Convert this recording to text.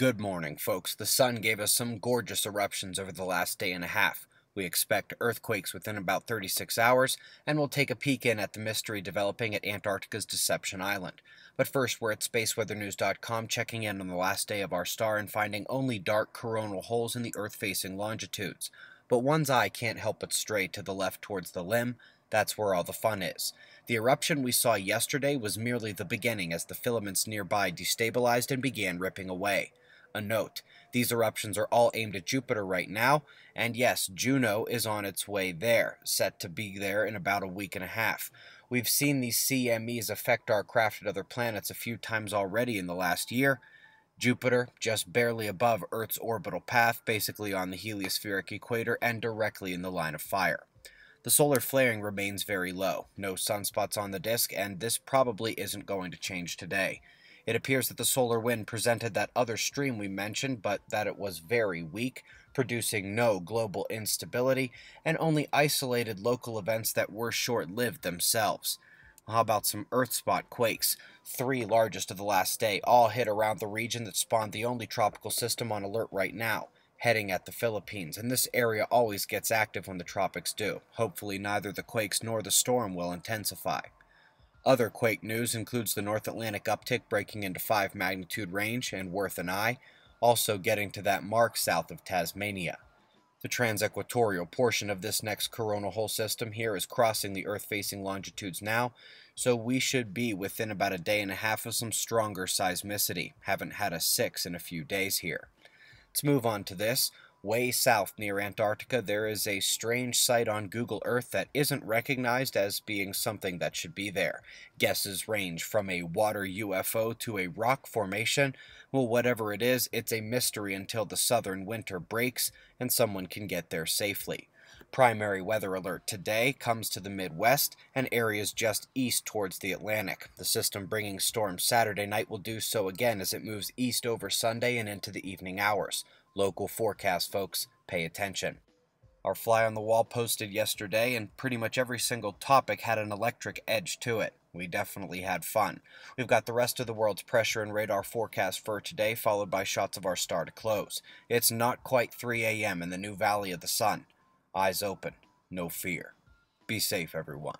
Good morning, folks. The sun gave us some gorgeous eruptions over the last day and a half. We expect earthquakes within about 36 hours, and we'll take a peek in at the mystery developing at Antarctica's Deception Island. But first, we're at SpaceWeatherNews.com checking in on the last day of our star and finding only dark coronal holes in the Earth-facing longitudes. But one's eye can't help but stray to the left towards the limb. That's where all the fun is. The eruption we saw yesterday was merely the beginning as the filaments nearby destabilized and began ripping away. A note, these eruptions are all aimed at Jupiter right now, and yes, Juno is on its way there, set to be there in about a week and a half. We've seen these CMEs affect our craft at other planets a few times already in the last year. Jupiter, just barely above Earth's orbital path, basically on the heliospheric equator and directly in the line of fire. The solar flaring remains very low, no sunspots on the disk, and this probably isn't going to change today. It appears that the solar wind presented that other stream we mentioned, but that it was very weak, producing no global instability, and only isolated local events that were short-lived themselves. How about some Earth-spot quakes? 3 largest of the last day, all hit around the region that spawned the only tropical system on alert right now, heading at the Philippines, and this area always gets active when the tropics do. Hopefully neither the quakes nor the storm will intensify. Other quake news includes the North Atlantic uptick breaking into 5 magnitude range and worth an eye, also getting to that mark south of Tasmania. The transequatorial portion of this next coronal hole system here is crossing the Earth-facing longitudes now, so we should be within about a day and a half of some stronger seismicity. Haven't had a 6 in a few days here. Let's move on to this. Way south near Antarctica, there is a strange site on Google Earth that isn't recognized as being something that should be there. Guesses range from a water UFO to a rock formation. Well, whatever it is, it's a mystery until the southern winter breaks and someone can get there safely. Primary weather alert today comes to the Midwest and areas just east towards the Atlantic. The system bringing storms Saturday night will do so again as it moves east over Sunday and into the evening hours. Local forecast, folks, pay attention. Our fly on the wall posted yesterday, and pretty much every single topic had an electric edge to it. We definitely had fun. We've got the rest of the world's pressure and radar forecast for today, followed by shots of our star to close. It's not quite 3 a.m. in the new Valley of the Sun. Eyes open, no fear. Be safe, everyone.